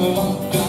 Vēl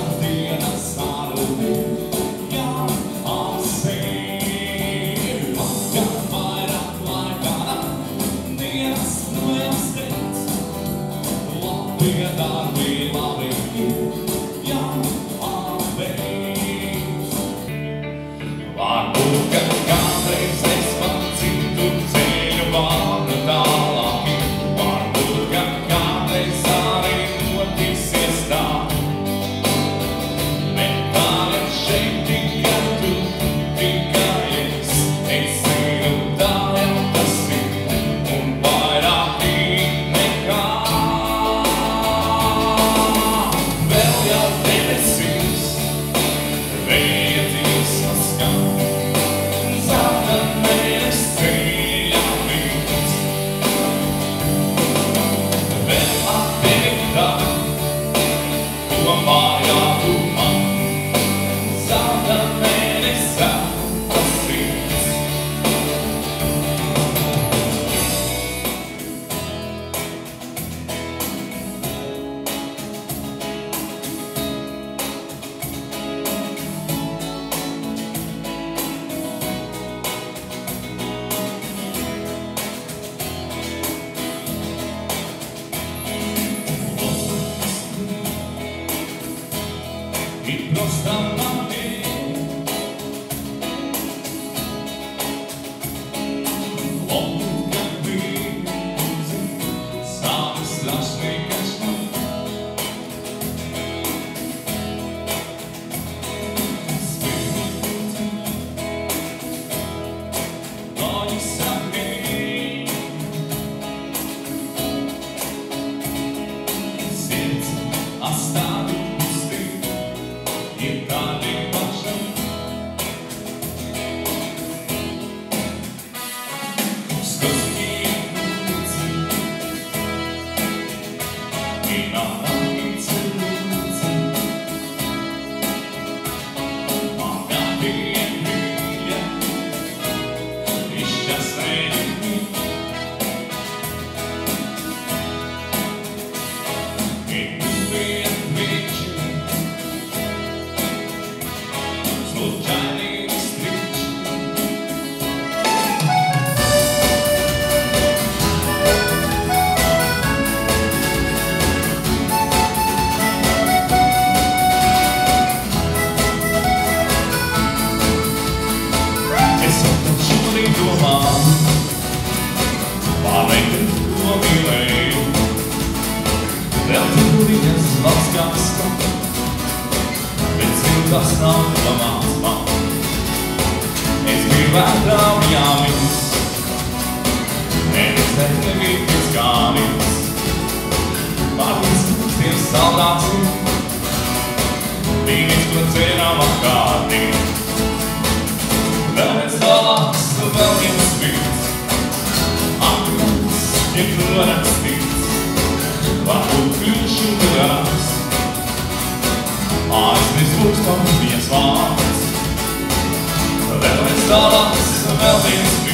viens vārds, vēl viens vārds.